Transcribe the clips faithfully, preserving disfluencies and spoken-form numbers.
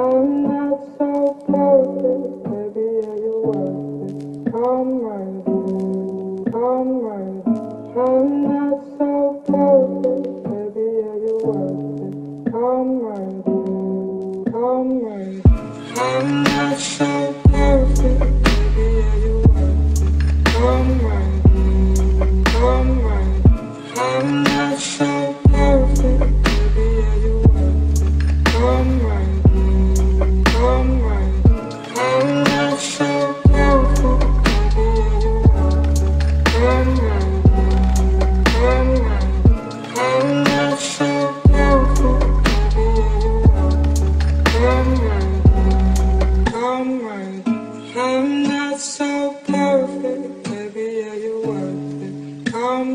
I'm not so perfect, baby, are you worth it? Come right in, come right in. I'm not so perfect, baby, are you worth it? Come right in, come right in. I'm not so perfect, baby, are you worth it? Come right in, come right in. I'm not so perfect, baby, are you worth it? Come right in. I'm not so perfect, baby, are you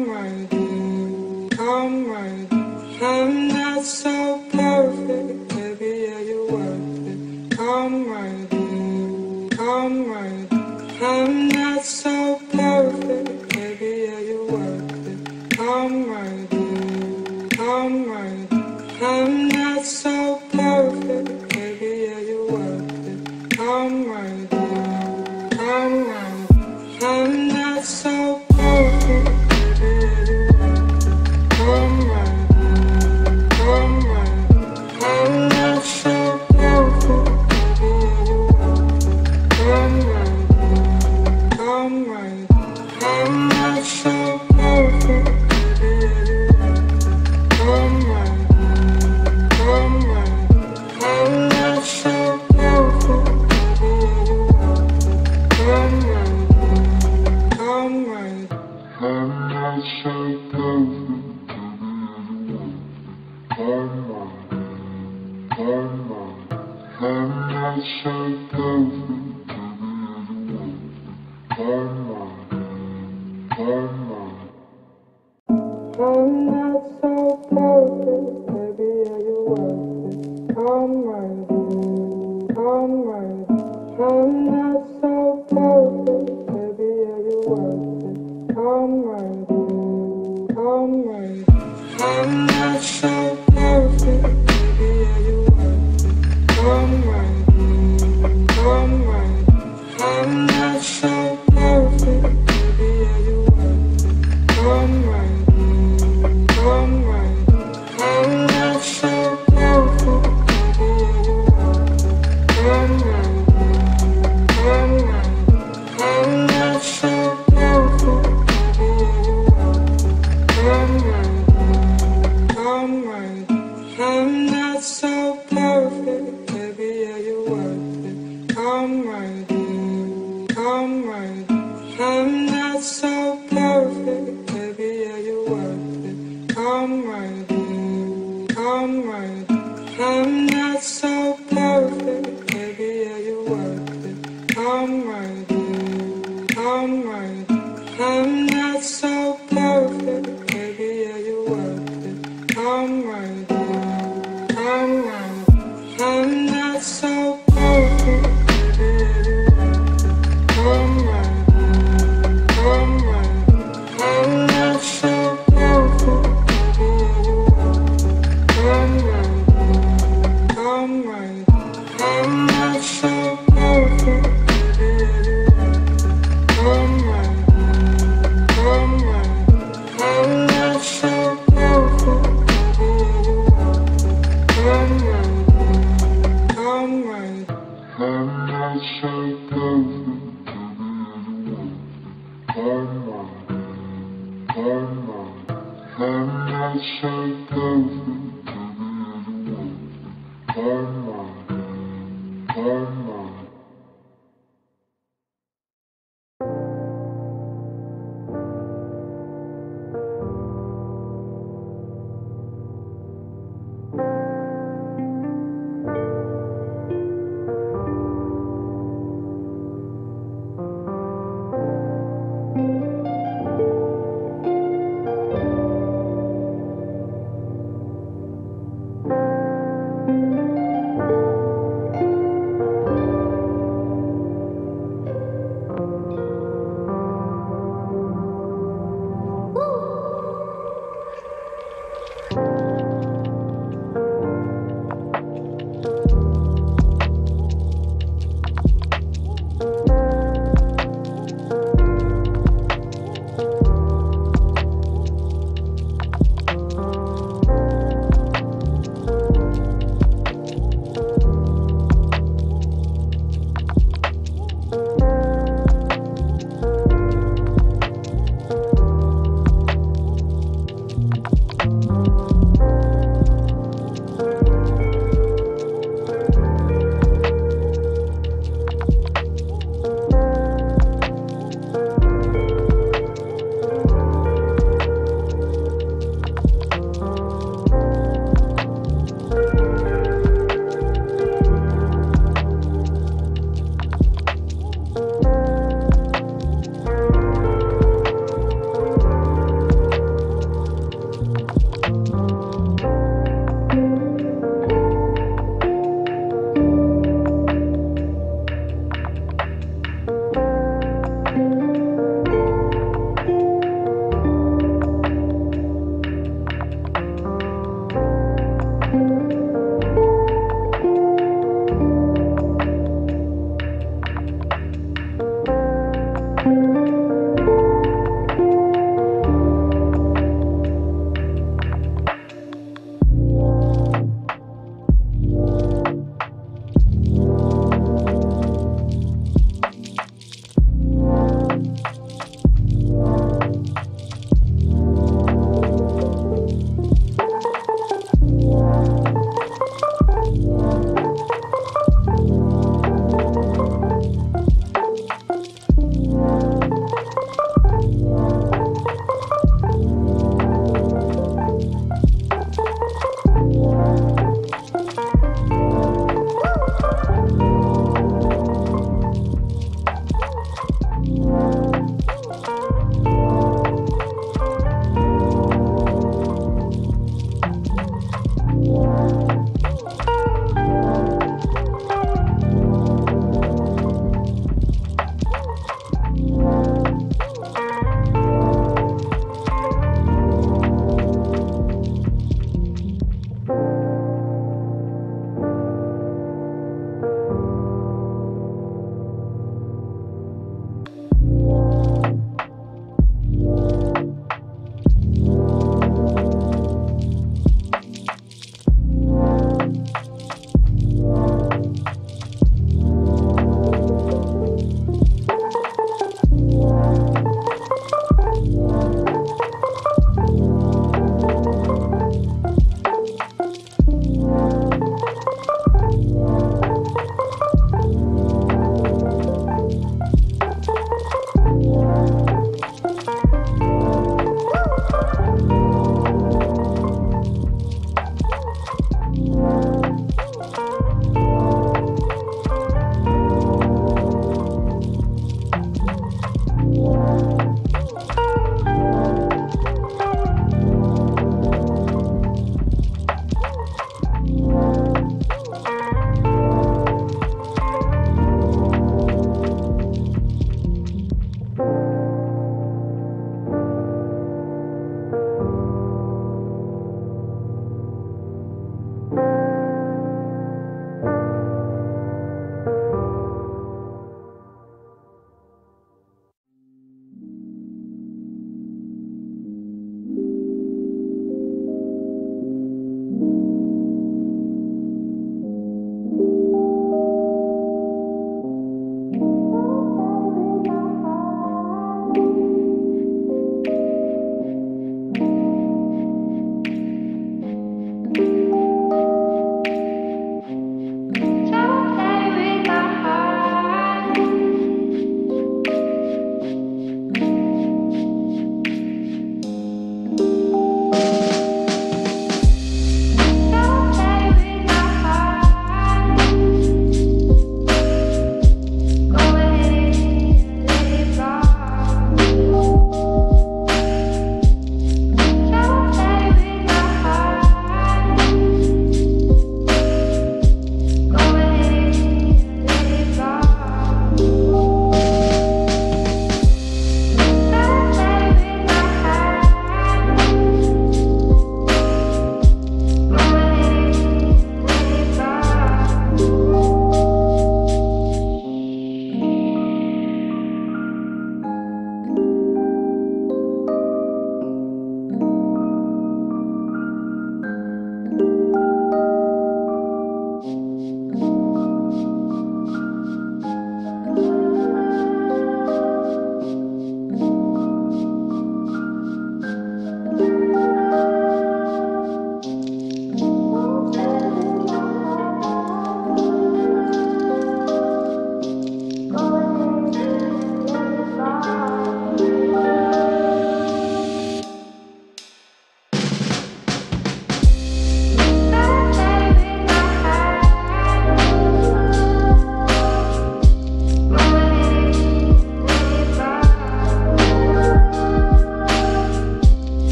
worth it? Come right in, come right in. I'm not so perfect, baby, are you worth it? Come right in, come right in. I'm not so perfect, baby, are you worth it? Come right in, come right in. I'm not so perfect, baby, are you worth it? Come right in. I'm not so perfect, baby. Come right in, come right in. I'm not so perfect, baby. Come right in, come right in. I'm not so perfect, baby. Come right in, come right in. I'm not so perfect, baby. Come right in. I'm not so perfect, baby, are you worth it? Come on, come on. I'm not so perfect, baby, are you worth it? Come on, come on. I'm not so perfect, baby, are you worth it? Come right in, come right in. I'm not so perfect, baby, are you worth it? Come right in, come right in. I'm not so perfect, baby, are you worth it? Come right in, come right in. I'm not so perfect, baby, are you worth it? Come right in, come right in. I'm not so perfect, baby, are you worth it? Come right in, come right in. I'm not so perfect. I'm not so perfect, baby, are you worth it? Come right in, come right in. I'm not so perfect, baby, are you worth it? Come right in, come right in. I'm not so perfect, baby, are you worth it? Come right in, come right in. I'm not so perfect, baby, are you worth it? Come right in. I'm not so perfect, baby. Come right in, come right in. I'm not so perfect, baby. Come right in, come right in. I'm not so perfect, baby. Come right in, come right in. I'm not so perfect, baby. Come right in. Come right in. I'm not so perfect, baby, are you worth it? Come right in, come right in. I'm not so perfect, baby, are you worth it? Come right in, come right in. Thank you.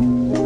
Thank you.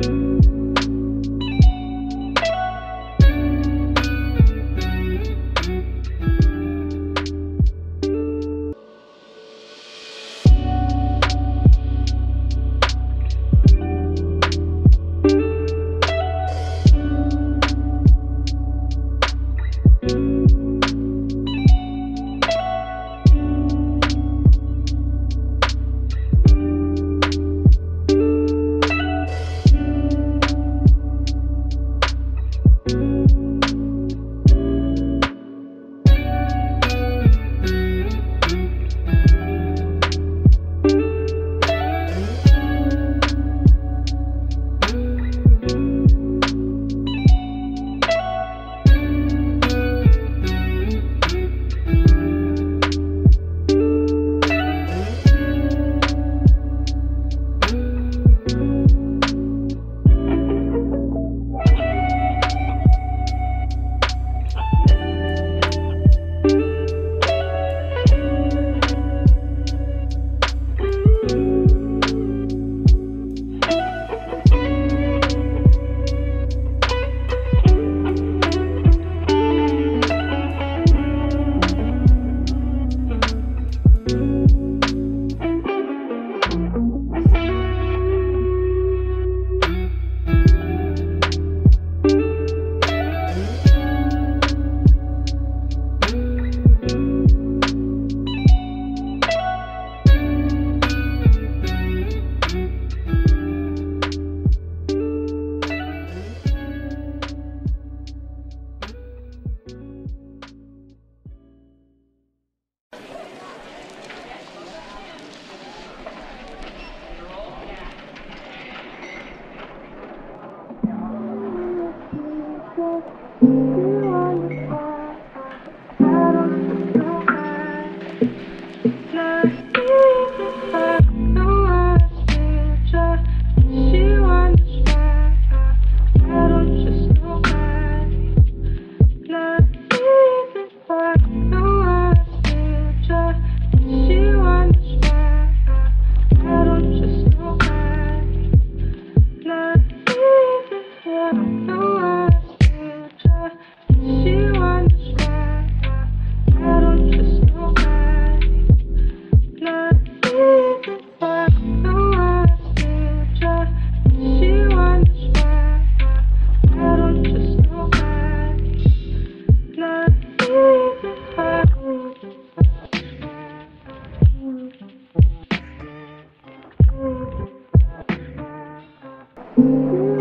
Thank you.